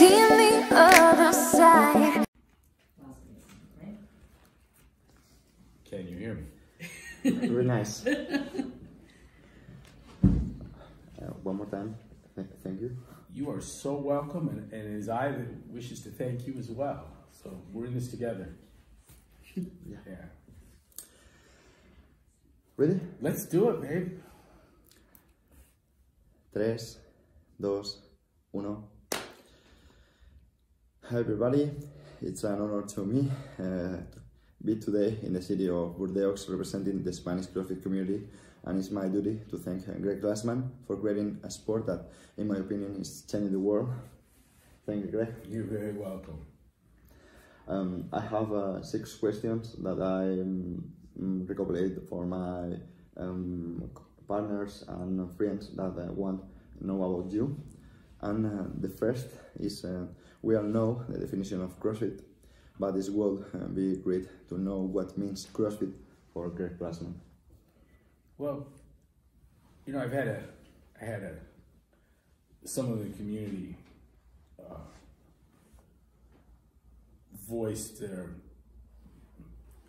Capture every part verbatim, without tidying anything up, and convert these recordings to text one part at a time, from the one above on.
in the other side. Can you hear me? Very nice. Uh, one more time. Thank you. You are so welcome, and, and as I wishes to thank you as well. So we're in this together. Yeah. Yeah. Ready? Let's do it, babe. Tres, dos, uno. Hi everybody, it's an honor to me uh, to be today in the city of Bordeaux representing the Spanish CrossFit community, and it's my duty to thank Greg Glassman for creating a sport that, in my opinion, is changing the world. Thank you, Greg. You're very welcome. Um, I have uh, six questions that I um, recopilate for my um, partners and friends that uh, want to know about you. And uh, the first is, uh, we all know the definition of CrossFit, but it would uh, be great to know what means CrossFit for Greg Glassman. Well, you know, I've had a, I had a, some of the community uh, voiced their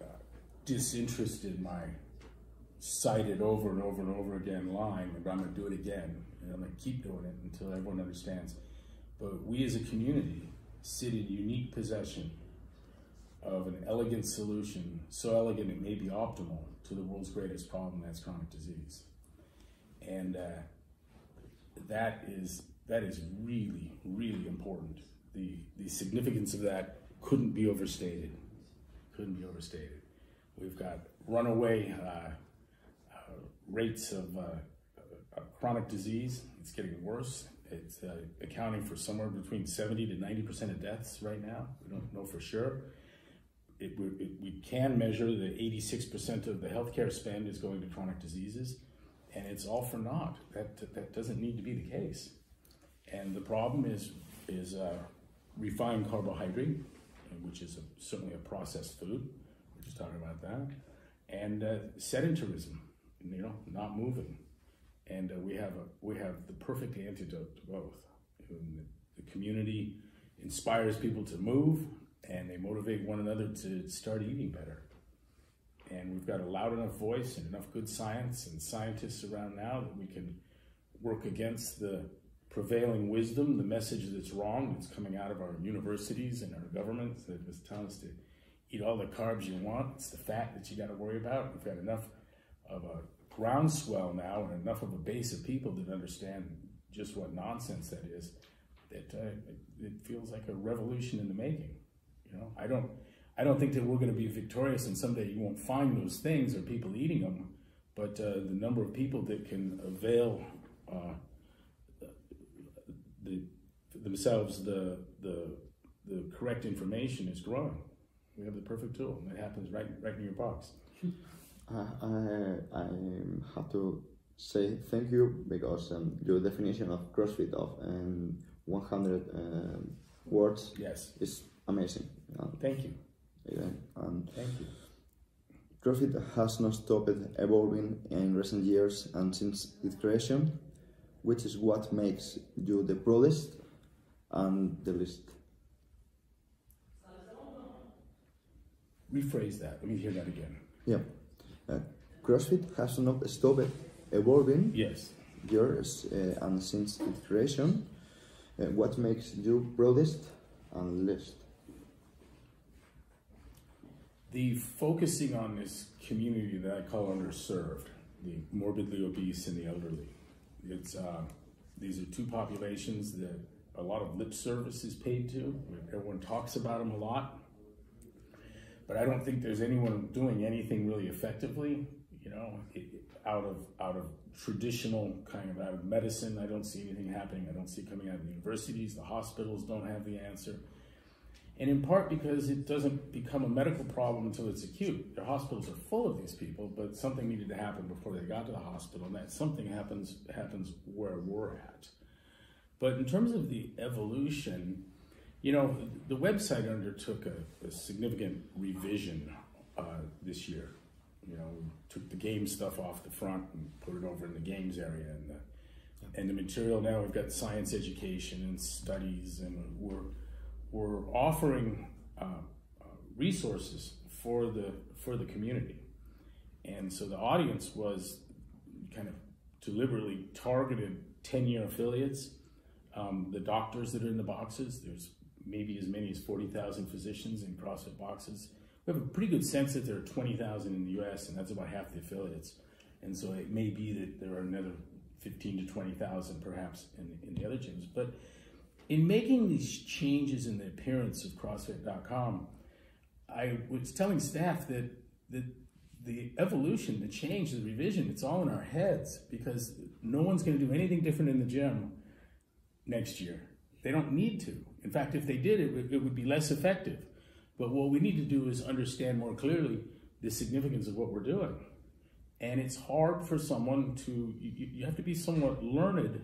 uh, disinterest in my cited over and over and over again line, but I'm gonna do it again, and I'm gonna keep doing it until everyone understands. But we as a community sit in unique possession of an elegant solution, so elegant it may be optimal, to the world's greatest problem, that's chronic disease. And uh, that is that is really, really important. The, the significance of that couldn't be overstated, couldn't be overstated. We've got runaway uh, uh, rates of uh, uh, chronic disease. It's getting worse. It's uh, accounting for somewhere between seventy to ninety percent of deaths right now. We don't know for sure. It, we, it, we can measure that eighty-six percent of the healthcare spend is going to chronic diseases, and it's all for naught. That, that doesn't need to be the case. And the problem is, is uh, refined carbohydrate, which is a, certainly a processed food. We're just talking about that. And uh, sedentarism, you know, not moving. And uh, we, have a, we have the perfect antidote to both. And the community inspires people to move, and they motivate one another to start eating better. And we've got a loud enough voice and enough good science and scientists around now that we can work against the prevailing wisdom, the message that's wrong, that's coming out of our universities and our governments that is telling us to eat all the carbs you want. It's the fat that you gotta worry about. We've got enough of a groundswell now and enough of a base of people that understand just what nonsense that is, that uh, it feels like a revolution in the making. You know, I don't, I don't think that we're going to be victorious, and someday you won't find those things or people eating them. But uh, the number of people that can avail uh, the, themselves the, the the correct information is growing. We have the perfect tool, and it happens right right in your box. Uh, I I have to say thank you, because um, your definition of CrossFit of um, one hundred uh, words, yes, is amazing. Um, Thank you. Yeah, um, Thank you. CrossFit has not stopped evolving in recent years and since its creation, which is what makes you the proudest and the least. Rephrase that. Let me hear that again. Yeah. Uh, CrossFit has not stopped evolving. Yes. Years uh, and since its creation, uh, what makes you proudest and least. The focusing on this community that I call underserved, the morbidly obese and the elderly. It's, uh, these are two populations that a lot of lip service is paid to. Everyone talks about them a lot, but I don't think there's anyone doing anything really effectively, you know, it, out of, out of traditional kind of, out of medicine. I don't see anything happening. I don't see it coming out of the universities. The hospitals don't have the answer. And in part because it doesn't become a medical problem until it's acute. Their hospitals are full of these people, but something needed to happen before they got to the hospital, and that something happens happens where we're at. But in terms of the evolution, you know, the website undertook a, a significant revision uh, this year. You know, we took the game stuff off the front and put it over in the games area and the, and the material now, we've got science education and studies, and we're, we're offering uh, resources for the, for the community. And so the audience was kind of deliberately targeted ten-year affiliates, um, the doctors that are in the boxes. There's maybe as many as forty thousand physicians in CrossFit boxes. We have a pretty good sense that there are twenty thousand in the U S, and that's about half the affiliates. And so it may be that there are another fifteen to twenty thousand perhaps in, in the other gyms. But in making these changes in the appearance of CrossFit dot com, I was telling staff that, that the evolution, the change, the revision, it's all in our heads, because no one's going to do anything different in the gym next year. They don't need to. In fact, if they did, it would, it would be less effective. But what we need to do is understand more clearly the significance of what we're doing. And it's hard for someone to, you, you have to be somewhat learned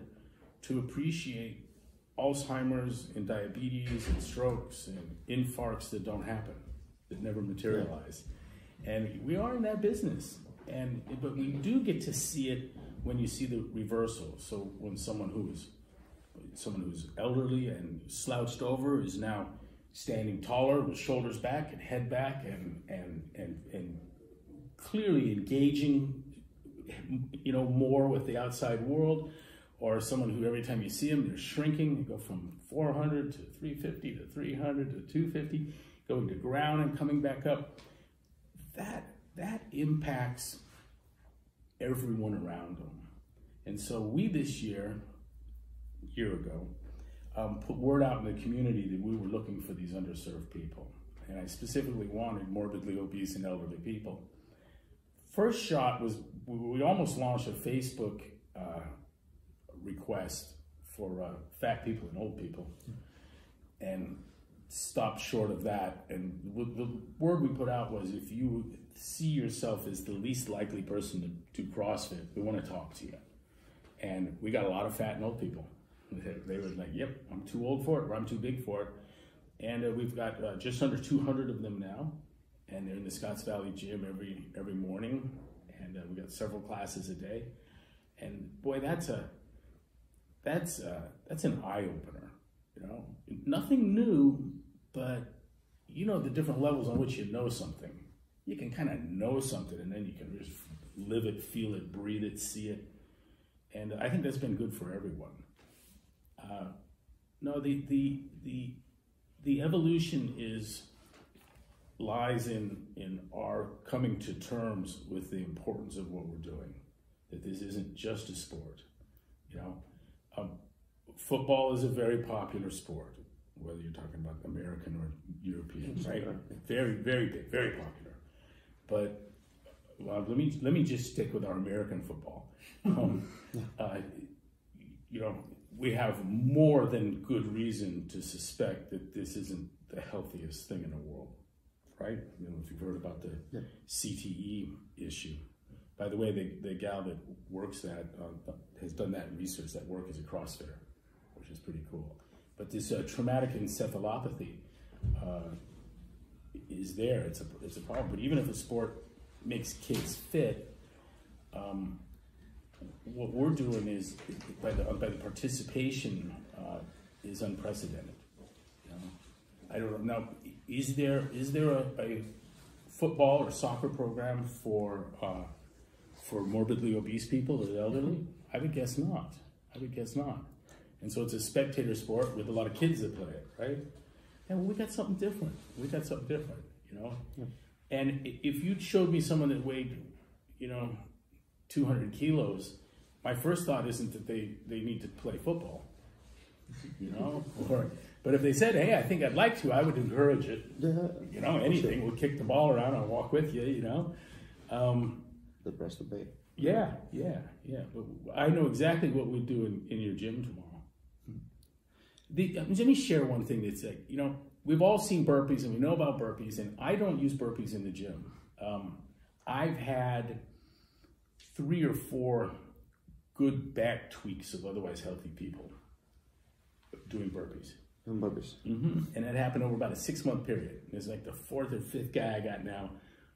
to appreciate Alzheimer's and diabetes and strokes and infarcts that don't happen, that never materialize. And we are in that business. And, but we do get to see it when you see the reversal. So when someone who is, someone who's elderly and slouched over is now standing taller with shoulders back and head back and, and, and, and clearly engaging, you know, more with the outside world, or someone who every time you see them, they're shrinking. They go from four hundred to three fifty to three hundred to two fifty, going to ground and coming back up. That, that impacts everyone around them. And so we this year, year ago, um, put word out in the community that we were looking for these underserved people. And I specifically wanted morbidly obese and elderly people. First shot was, we almost launched a Facebook uh, request for uh, fat people and old people, and stopped short of that. And the word we put out was, if you see yourself as the least likely person to do CrossFit, we want to talk to you. And we got a lot of fat and old people. They were like, yep, I'm too old for it, or I'm too big for it. And uh, we've got uh, just under two hundred of them now. And they're in the Scotts Valley Gym every every morning, and uh, we got several classes a day. And boy, that's a that's a, that's an eye opener, you know. Nothing new, but you know the different levels on which you know something. You can kind of know something, and then you can just live it, feel it, breathe it, see it. And I think that's been good for everyone. Uh, no, the the the the evolution is. lies in, in our coming to terms with the importance of what we're doing, that this isn't just a sport, you know. Um, football is a very popular sport, whether you're talking about American or European, right? Very, very big, very popular. But well, let me, let me just stick with our American football. Um, uh, you know, we have more than good reason to suspect that this isn't the healthiest thing in the world. Right? You know, if you've heard about the yeah. C T E issue. By the way, the, the gal that works that, uh, has done that research, that work as a CrossFitter, which is pretty cool. But this uh, traumatic encephalopathy uh, is there. It's a, it's a problem. But even if a sport makes kids fit, um, what we're doing is, by the, by the participation, uh, is unprecedented. You know? I don't know. Now, Is there is there a, a football or soccer program for uh, for morbidly obese people or the elderly? I would guess not. I would guess not. And so it's a spectator sport with a lot of kids that play it, right? And we got something different. We got something different, you know. Yeah. And if you showed me someone that weighed, you know, two hundred kilos, my first thought isn't that they they need to play football, you know, or. But if they said, hey, I think I'd like to, I would encourage it. Yeah, you know, anything. Sure. We'll kick the ball around. I'll walk with you, you know. Um, the rest of the day. Yeah, yeah, yeah. But I know exactly what we do in, in your gym tomorrow. Hmm. The, let me share one thing that's like, you know, we've all seen burpees and we know about burpees, and I don't use burpees in the gym. Um, I've had three or four good back tweaks of otherwise healthy people doing burpees. Mm-hmm. And that happened over about a six-month period. There's like the fourth or fifth guy I got now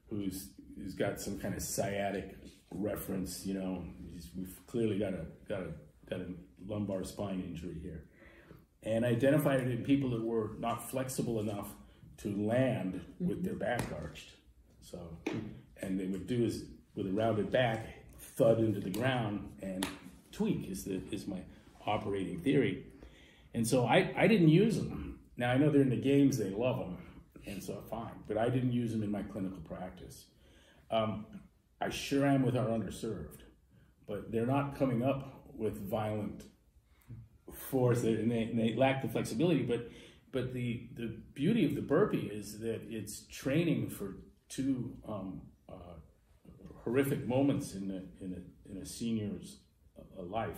who's who's got some kind of sciatic reference, you know. He's, we've clearly got a got a got a lumbar spine injury here, and I identified it in people that were not flexible enough to land mm-hmm. with their back arched. So, and they would do is with a rounded back, thud into the ground and tweak is the is my operating theory. And so I, I didn't use them. Now I know they're in the games, they love them, and so fine, but I didn't use them in my clinical practice. Um, I sure am with our underserved, but they're not coming up with violent force, and they, and they lack the flexibility, but but the, the beauty of the burpee is that it's training for two um, uh, horrific moments in a, in a, in a senior's life.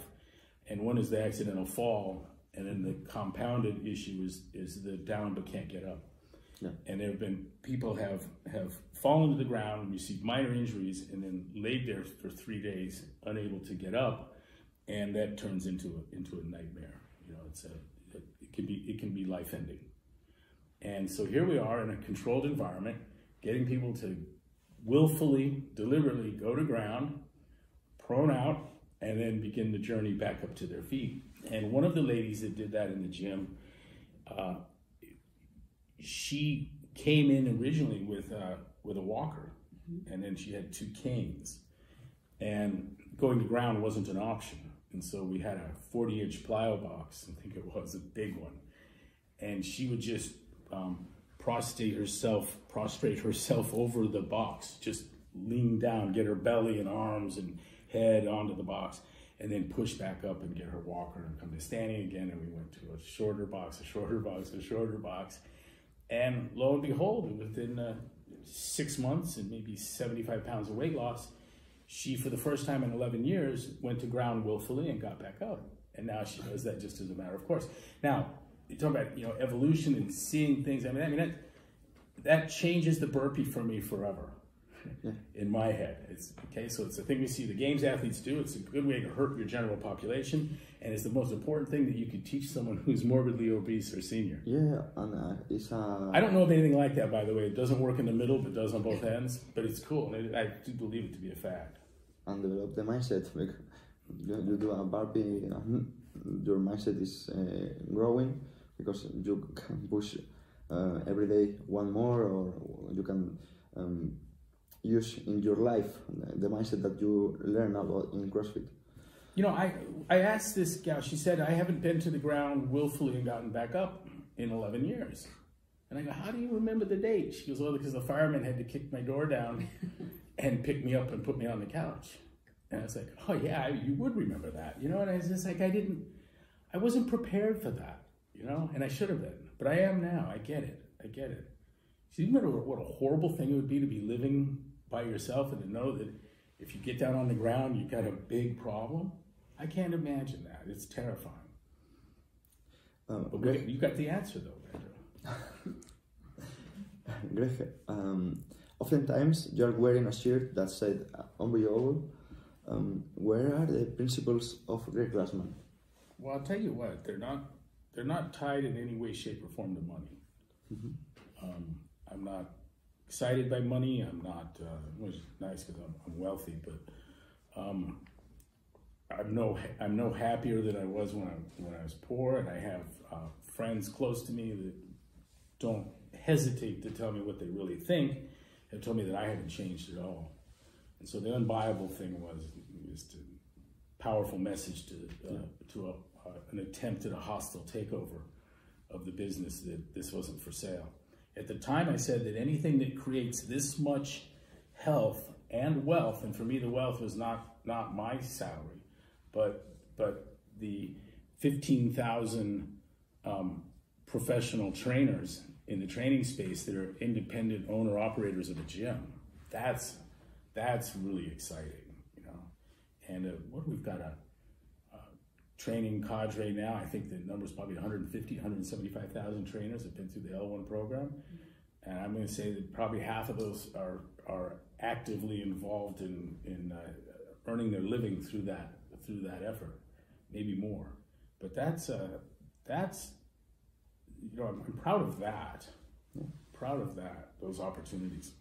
And one is the accidental fall, and then the compounded issue is, is the down but can't get up. Yeah. And there have been people have, have fallen to the ground and received minor injuries and then laid there for three days, unable to get up. And that turns into a, into a nightmare. You know, it's a, it can be, it can be life ending. And so here we are in a controlled environment, getting people to willfully, deliberately go to ground, prone out, and then begin the journey back up to their feet. And one of the ladies that did that in the gym, uh, she came in originally with a, with a walker, mm-hmm. and then she had two canes, and going to ground wasn't an option. And so we had a forty inch plyo box, I think it was a big one. And she would just um, prostrate herself, prostrate herself over the box, just lean down, get her belly and arms and head onto the box, and then push back up and get her walker and come to standing again. And we went to a shorter box, a shorter box, a shorter box. And lo and behold, within uh, six months and maybe seventy-five pounds of weight loss, she, for the first time in eleven years, went to ground willfully and got back up. And now she does that just as a matter of course. Now, you talk about, you know, evolution and seeing things. I mean, I mean that, that changes the burpee for me forever in my head. It's, okay, so it's the thing we see the games athletes do. It's a good way to hurt your general population. And it's the most important thing that you could teach someone who's morbidly obese or senior. Yeah, and uh, it's uh... I don't know of anything like that, by the way. It doesn't work in the middle, but does on both ends. But it's cool, and I do believe it to be a fact. And develop the mindset. Like you, you do a burpee, you know, your mindset is uh, growing because you can push uh, every day one more, or you can um, use in your life the mindset that you learn about in CrossFit. You know, I, I asked this gal, she said, I haven't been to the ground willfully and gotten back up in eleven years. And I go, how do you remember the date? She goes, well, because the fireman had to kick my door down and pick me up and put me on the couch. And I was like, oh yeah, you would remember that. You know, and I was just like, I didn't, I wasn't prepared for that, you know, and I should have been, but I am now, I get it, I get it. So you remember what a horrible thing it would be to be living by yourself and to know that if you get down on the ground, you've got a big problem. I can't imagine that. It's terrifying. Um, but Greg, you got the answer, though, Pedro. Greg, um, oftentimes you're wearing a shirt that said unbelievable. Um, where are the principles of Greg Glassman? Well, I'll tell you what. They're not, they're not tied in any way, shape, or form to money. Mm-hmm. um, I'm not excited by money. I'm not, uh, which is nice because I'm, I'm wealthy, but um, I'm no, I'm no happier than I was when I, when I was poor, and I have uh, friends close to me that don't hesitate to tell me what they really think. They told me that I haven't changed at all. And so the unbuyable thing was, was a powerful message to, uh, yeah. to a, uh, an attempt at a hostile takeover of the business that this wasn't for sale. At the time, I said that anything that creates this much health and wealth, and for me, the wealth was not, not my salary, but, but the fifteen thousand um, professional trainers in the training space that are independent owner operators of a gym. That's, that's really exciting, you know? And uh, what we've got a, a training cadre now, I think the number's probably one hundred fifty, one hundred seventy-five thousand trainers have been through the L one program. And I'm gonna say that probably half of those are, are actively involved in, in uh, earning their living through that, through that effort, maybe more. But that's, uh, that's you know, I'm, I'm proud of that, I'm proud of that, those opportunities.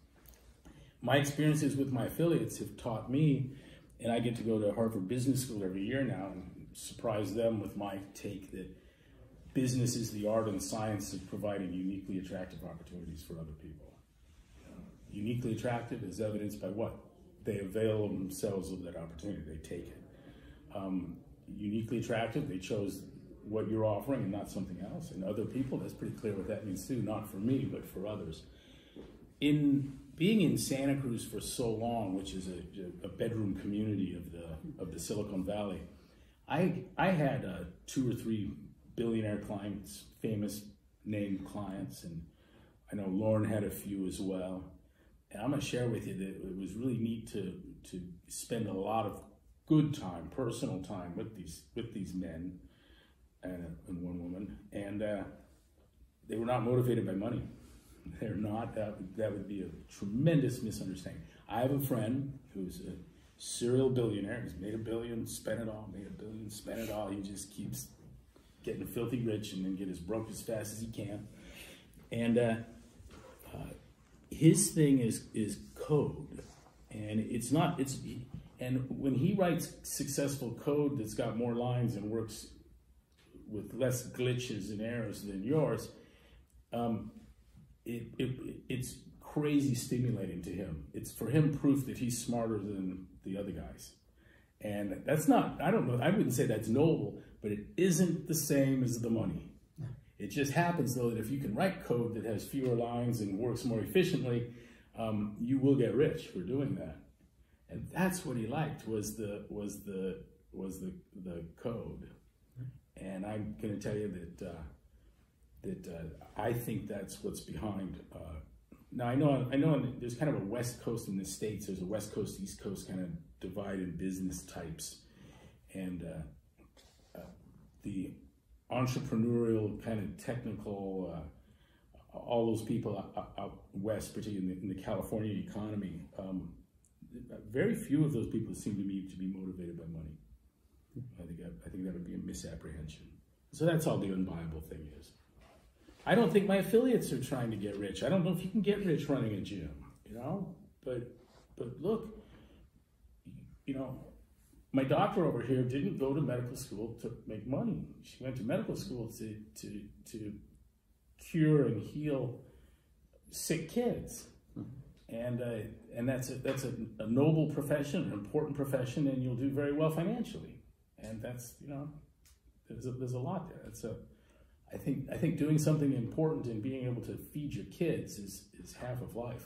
My experiences with my affiliates have taught me, and I get to go to Harvard Business School every year now, and surprise them with my take that business is the art and science of providing uniquely attractive opportunities for other people. Uniquely attractive is evidenced by what? They avail themselves of that opportunity, they take it. Um, uniquely attractive, they chose what you're offering and not something else. And other people, that's pretty clear what that means too, not for me, but for others. In being in Santa Cruz for so long, which is a, a bedroom community of the, of the Silicon Valley, I, I had uh, two or three billionaire clients, famous named clients, and I know Lauren had a few as well. And I'm gonna share with you that it was really neat to, to spend a lot of good time, personal time with these, with these men and, and one woman. And uh, they were not motivated by money. They're not, that would, that would be a tremendous misunderstanding. I have a friend who's a serial billionaire. He's made a billion, spent it all, made a billion, spent it all. He just keeps getting filthy rich and then get as broke as fast as he can. And uh, uh, his thing is is code, and it's not it's and when he writes successful code that's got more lines and works with less glitches and errors than yours, um, it, it it's crazy stimulating to him. It's for him proof that he's smarter than the other guys, and that's not I don't know I wouldn't say that's noble. But it isn't the same as the money. It just happens though that if you can write code that has fewer lines and works more efficiently, um, you will get rich for doing that. And that's what he liked was the was the was the the code. And I'm going to tell you that uh, that uh, I think that's what's behind. Uh, now I know I know there's kind of a West Coast in the States. There's a West Coast East Coast kind of divide in business types, and. Uh, The entrepreneurial kind of technical, uh, all those people out, out west, particularly in the, in the California economy, um, very few of those people seem to me to be motivated by money. I think I, I think that would be a misapprehension. So that's all the unviable thing is. I don't think my affiliates are trying to get rich. I don't know if you can get rich running a gym, you know. But but look, you know. My doctor over here didn't go to medical school to make money. She went to medical school to, to, to cure and heal sick kids. Mm-hmm. And, uh, and that's, a, that's a, a noble profession, an important profession, and you'll do very well financially. And that's, you know, there's a, there's a lot there. It's a, I, think, I think doing something important and being able to feed your kids is, is half of life.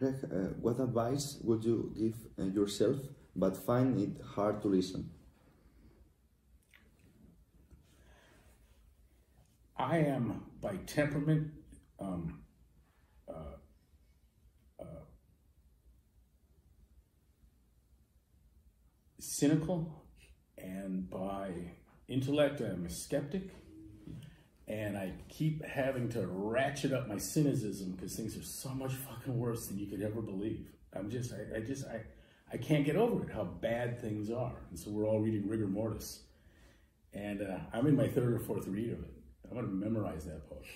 Greg, uh, what advice would you give uh, yourself, but find it hard to listen? I am, by temperament, um, uh, uh, cynical, and by intellect, I'm a skeptic. And I keep having to ratchet up my cynicism because things are so much fucking worse than you could ever believe. I'm just, I, I just, I, I can't get over it, how bad things are. And so we're all reading Rigor Mortis. And uh, I'm in my third or fourth read of it. I'm gonna memorize that book.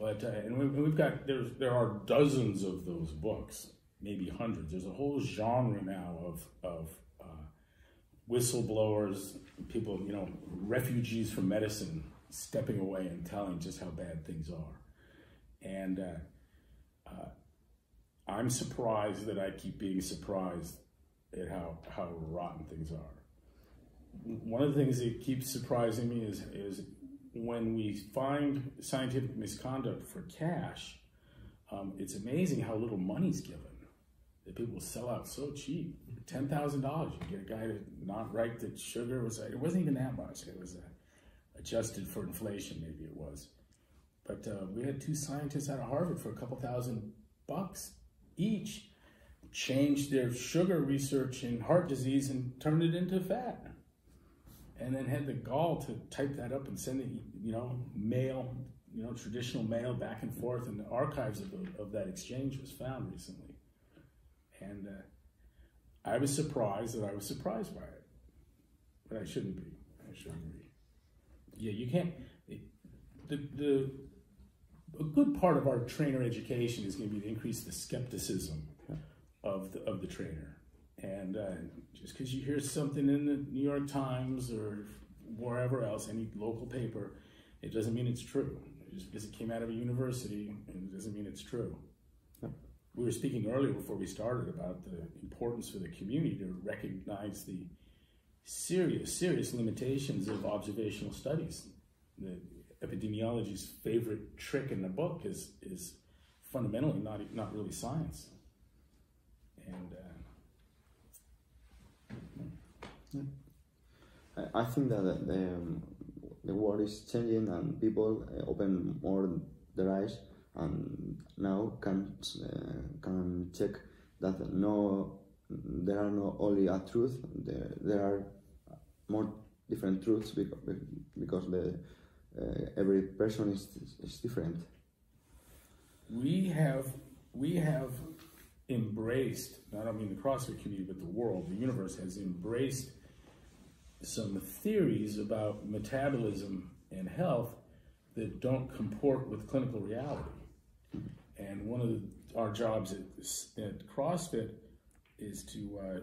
But, uh, and we've, we've got, there's, there are dozens of those books, maybe hundreds. There's a whole genre now of, of uh, whistleblowers, people, you know, refugees from medicine, stepping away and telling just how bad things are. And uh, uh, I'm surprised that I keep being surprised at how, how rotten things are. One of the things that keeps surprising me is, is when we find scientific misconduct for cash, um, it's amazing how little money's given. That people sell out so cheap. ten thousand dollars, you get a guy to not write that sugar was, it wasn't even that much, it was a, adjusted for inflation, maybe it was. But uh, we had two scientists out of Harvard for a couple thousand bucks each, changed their sugar research in heart disease and turned it into fat. And then had the gall to type that up and send it, you know, mail, you know, traditional mail back and forth, and the archives of, the, of that exchange was found recently. And uh, I was surprised that I was surprised by it. But I shouldn't be, I shouldn't be. Yeah, you can't, it, the, the, a good part of our trainer education is going to be to increase the skepticism of the, of the trainer. And uh, just because you hear something in the New York Times or wherever else, any local paper, it doesn't mean it's true. Just because it came out of a university, and it doesn't mean it's true. We were speaking earlier before we started about the importance for the community to recognize the serious, serious limitations of observational studies. The epidemiology's favorite trick in the book is, is fundamentally not, not really science. And uh, yeah. I, I think that the, the, um, the world is changing and people uh, open more their eyes. And now can uh, can check that no, there are not only a truth. There, there are more different truths because because the uh, every person is is different. We have we have embraced. I don't mean the CrossFit community, but the world, the universe has embraced some theories about metabolism and health that don't comport with clinical reality. And one of the, our jobs at, at CrossFit is to uh,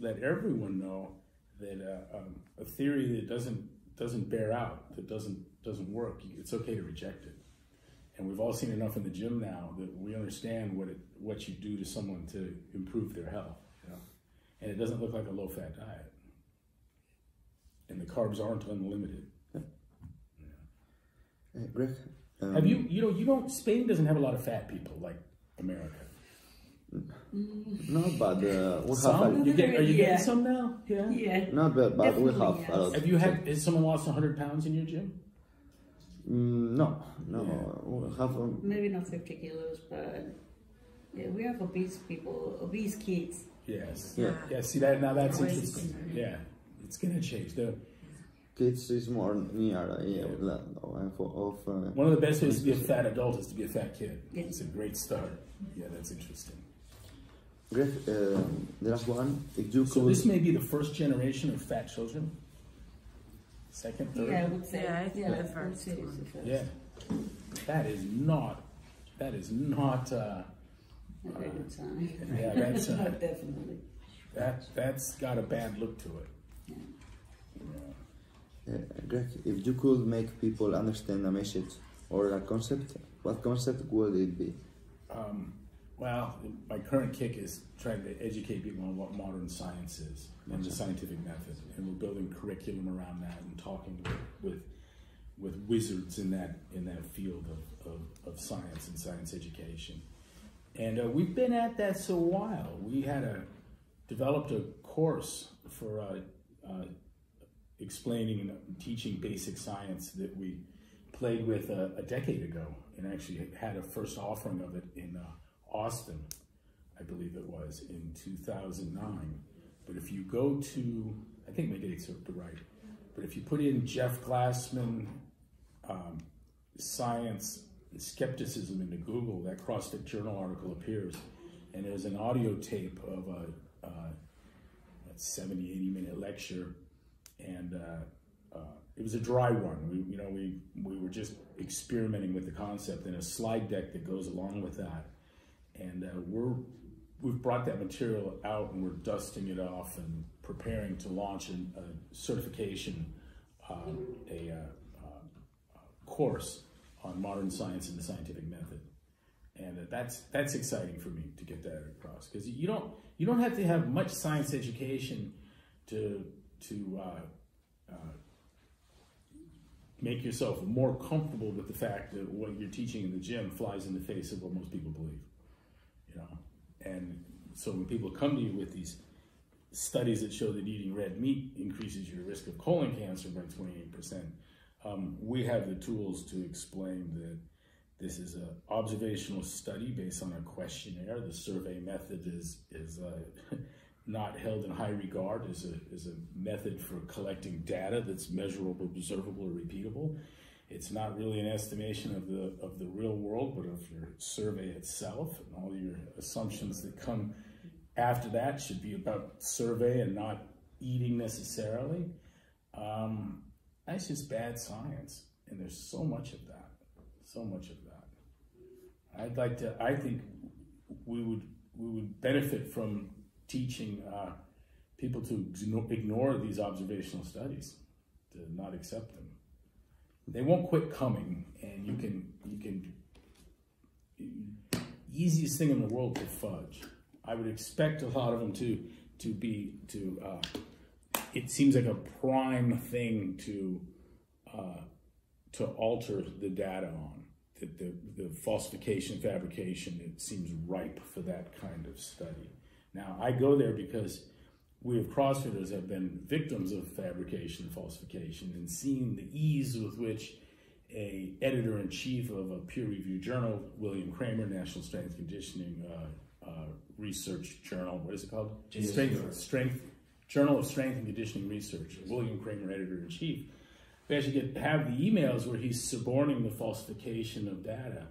let everyone know that uh, um, a theory that doesn't doesn't bear out, that doesn't doesn't work, it's okay to reject it. And we've all seen enough in the gym now that we understand what it what you do to someone to improve their health. You know? And it doesn't look like a low-fat diet. And the carbs aren't unlimited. Uh, Greg, um, have you you know you don't Spain doesn't have a lot of fat people like America. Mm. No, but uh, we some have. A, you get, are you yeah. getting some now? Yeah. Yeah. No, but but Definitely we have. Yes. A lot. Have you had? Has someone lost one hundred pounds in your gym? Mm, no, no. Yeah. We have. Um, Maybe not fifty kilos, but yeah, we have obese people, obese kids. Yes. Yeah. Yeah. See that now? That's Always. interesting. Yeah, it's gonna change though. Kids is more near, uh, yeah, yeah. Of, of, uh, one of the best ways to be a fat adult is to be a fat kid. Yeah. It's a great start. Yeah, that's interesting. Greg, uh, the last one. If you so could... this may be the first generation of fat children? Second, third? Yeah, I would say. Yeah, I think yeah. the first. Yeah. That is not, that is not... Uh, a very good sign. Yeah, that's... Uh, Definitely. That, that's got a bad look to it. Yeah. Yeah. Uh, Greg, if you could make people understand a message or a concept, what concept would it be? Um, well, my current kick is trying to educate people on what modern science is and the scientific method, and we're building curriculum around that and talking with with, with wizards in that in that field of, of, of science and science education. And uh, we've been at that for a while. We had a developed a course for. Uh, uh, explaining and teaching basic science that we played with a, a decade ago, and actually had a first offering of it in uh, Austin, I believe it was, in two thousand nine. But if you go to, I think my dates are right, but if you put in Jeff Glassman um, science and skepticism into Google, that CrossFit Journal article appears, and there's an audio tape of a, uh, a seventy, eighty minute lecture. And uh, uh, it was a dry one. We, you know, we we were just experimenting with the concept, and a slide deck that goes along with that. And uh, we're we've brought that material out, and we're dusting it off and preparing to launch an, a certification, uh, a uh, uh, course on modern science and the scientific method. And uh, that's that's exciting for me to get that across, because you don't you don't have to have much science education to to uh, uh, make yourself more comfortable with the fact that what you're teaching in the gym flies in the face of what most people believe, you know? And so when people come to you with these studies that show that eating red meat increases your risk of colon cancer by twenty-eight percent, um, we have the tools to explain that this is an observational study based on a questionnaire. The survey method is, is uh, not held in high regard as a, as a method for collecting data that's measurable, observable, or repeatable. It's not really an estimation of the, of the real world, but of your survey itself, and all your assumptions that come after that should be about survey and not eating necessarily. Um, that's just bad science, and there's so much of that, so much of that. I'd like to, I think we would, we would benefit from teaching uh, people to ignore these observational studies, to not accept them. They won't quit coming, and you can, you can, the easiest thing in the world to fudge. I would expect a lot of them to, to be, to, uh, it seems like a prime thing to, uh, to alter the data on, that the, the falsification, fabrication, it seems ripe for that kind of study. Now, I go there because we as CrossFitters have been victims of fabrication and falsification, and seeing the ease with which a editor-in-chief of a peer-reviewed journal, William Kramer, National Strength and Conditioning uh, uh, Research Journal, what is it called? Strength, Strength, Journal of Strength and Conditioning Research, William Kramer, editor-in-chief. We actually get, have the emails where he's suborning the falsification of data,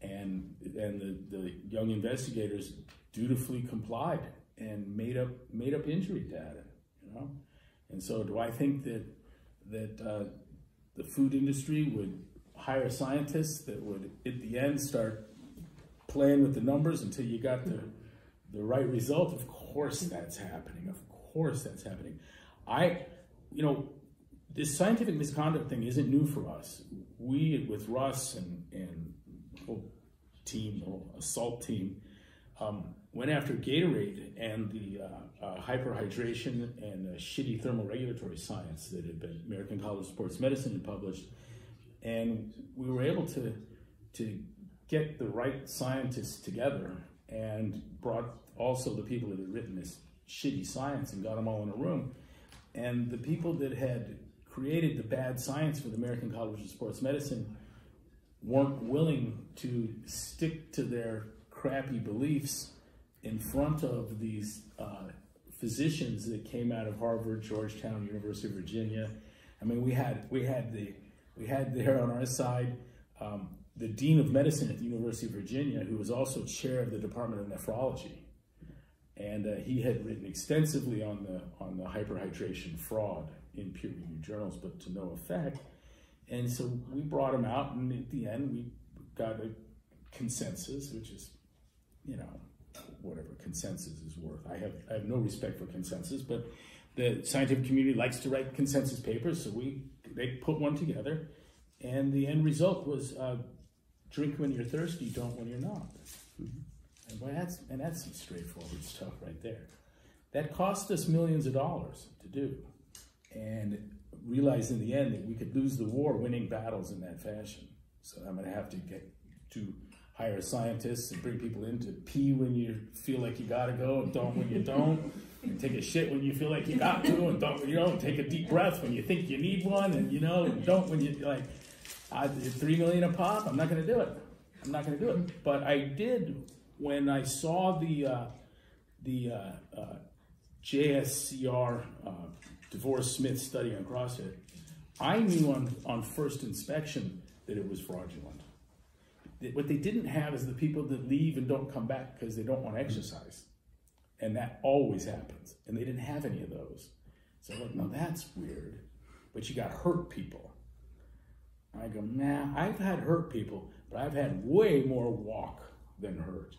and, and the, the young investigators dutifully complied and made up made up injury data, you know. And so, do I think that that uh, the food industry would hire scientists that would, at the end, start playing with the numbers until you got the the right result? Of course, that's happening. Of course, that's happening. I, you know, this scientific misconduct thing isn't new for us. We, with Russ and and the whole team, the whole assault team, Um, went after Gatorade and the uh, uh, hyperhydration and uh, shitty thermoregulatory science that had been American College of Sports Medicine had published, and we were able to to get the right scientists together and brought also the people that had written this shitty science and got them all in a room, and the people that had created the bad science for the American College of Sports Medicine weren't willing to stick to their crappy beliefs in front of these uh, physicians that came out of Harvard, Georgetown, University of Virginia. I mean, we had we had the we had there on our side um, the dean of medicine at the University of Virginia, who was also chair of the Department of Nephrology, and uh, he had written extensively on the on the hyperhydration fraud in peer-reviewed journals, but to no effect. And so we brought him out, and at the end, we got a consensus, which is, you know, whatever consensus is worth. I have I have no respect for consensus, but the scientific community likes to write consensus papers, so we they put one together, and the end result was uh, drink when you're thirsty, don't when you're not. Mm-hmm. And boy, that's and that's some straightforward stuff right there. That cost us millions of dollars to do, and realized in the end that we could lose the war winning battles in that fashion. So I'm going to have to get to hire scientists and bring people in to pee when you feel like you gotta go and don't when you don't, and take a shit when you feel like you got to and don't when you don't, take a deep breath when you think you need one, and you know, and don't when you, like, I did three million a pop, I'm not gonna do it. I'm not gonna do it. But I did when I saw the, uh, the uh, uh, J S C R, uh, Devorah Smith study on CrossFit, I knew on, on first inspection that it was fraudulent. What they didn't have is the people that leave and don't come back because they don't want to exercise. And that always happens. And they didn't have any of those. So I'm like, no, that's weird. But you got hurt people. And I go, nah, I've had hurt people, but I've had way more walk than hurt.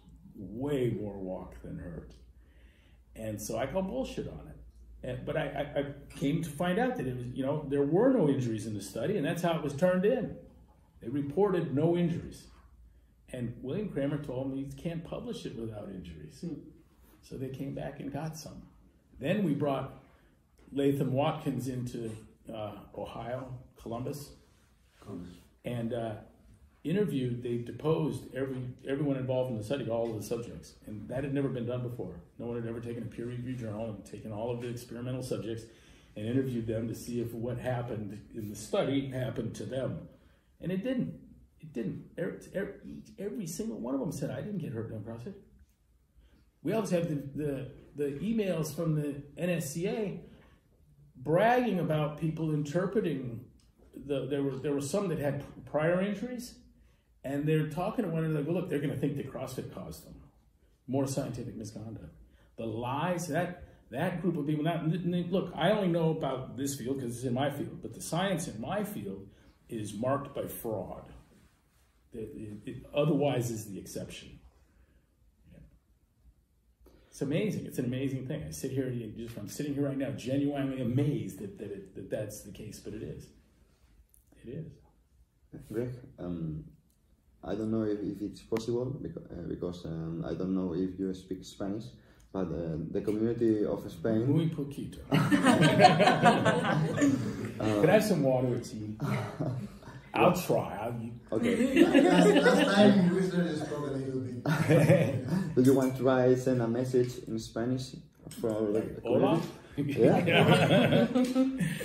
Way more walk than hurt. And so I call bullshit on it. And, but I, I, I came to find out that it was, you know, there were no injuries in the study, and that's how it was turned in. They reported no injuries. And William Kramer told me you can't publish it without injuries. Hmm. So they came back and got some. Then we brought Latham Watkins into uh, Ohio, Columbus, Columbus. and uh, interviewed, they deposed every everyone involved in the study, all of the subjects. And that had never been done before. No one had ever taken a peer-reviewed journal and taken all of the experimental subjects and interviewed them to see if what happened in the study happened to them. And it didn't. It didn't. Every, every, every single one of them said, I didn't get hurt doing CrossFit. We always have the, the, the emails from the N S C A bragging about people interpreting. The, there, were, there were some that had prior injuries, and they're talking to one another, well, look, they're going to think that CrossFit caused them. More scientific misconduct. The lies, that, that group of people, not, look, I only know about this field because it's in my field, but the science in my field is marked by fraud. It, it, it otherwise is the exception. Yeah. It's amazing. It's an amazing thing. I sit here, just, I'm sitting here right now, genuinely amazed that, that, it, that that's the case, but it is. It is. Greg, um, I don't know if, if it's possible, because, uh, because um, I don't know if you speak Spanish, but uh, the community of Spain... Muy poquito. uh, Can I have some water with you? I'll what? try. I'll... Okay. last, last time you listened, I spoke a little bit. Do you want to try send a message in Spanish for the community? Hola? Yeah. yeah.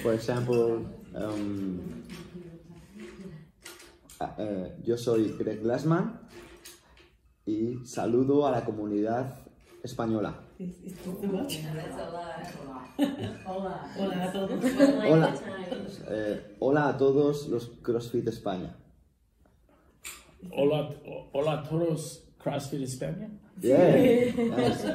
For example, um, Uh, yo soy Greg Glassman y saludo a la comunidad española. Hola a todos. Hola. Eh, hola a todos los CrossFit España. Hola, hola a todos CrossFit España. Yeah. Nice.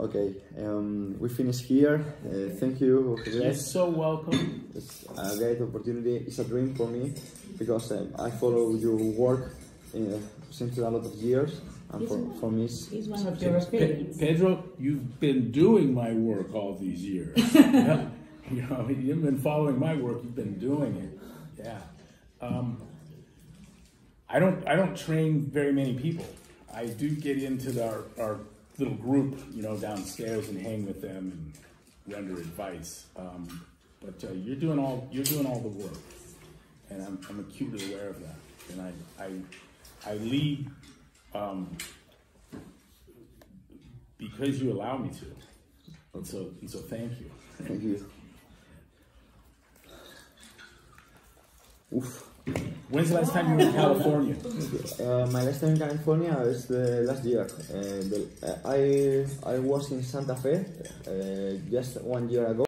Okay, um, we finish here. Uh, thank you. You're so welcome. It's a great opportunity. It's a dream for me because um, I follow your work uh, since a lot of years. And he's for, one, for me, it's he's one of your favorites. Pe Pedro, you've been doing my work all these years. yeah. You know, you haven't been following my work. You've been doing it. Yeah. Um, I don't. I don't train very many people. I do get into the, our. our little group, you know, downstairs and hang with them and render advice. Um, but uh, you're doing all you're doing all the work, and I'm I'm acutely aware of that. And I I I lead um, because you allow me to. And so and so, thank you. Thank you. Oof. When's the last time you were in California? Uh, my last time in California is the last year. Uh, the, uh, I I was in Santa Fe uh, just one year ago.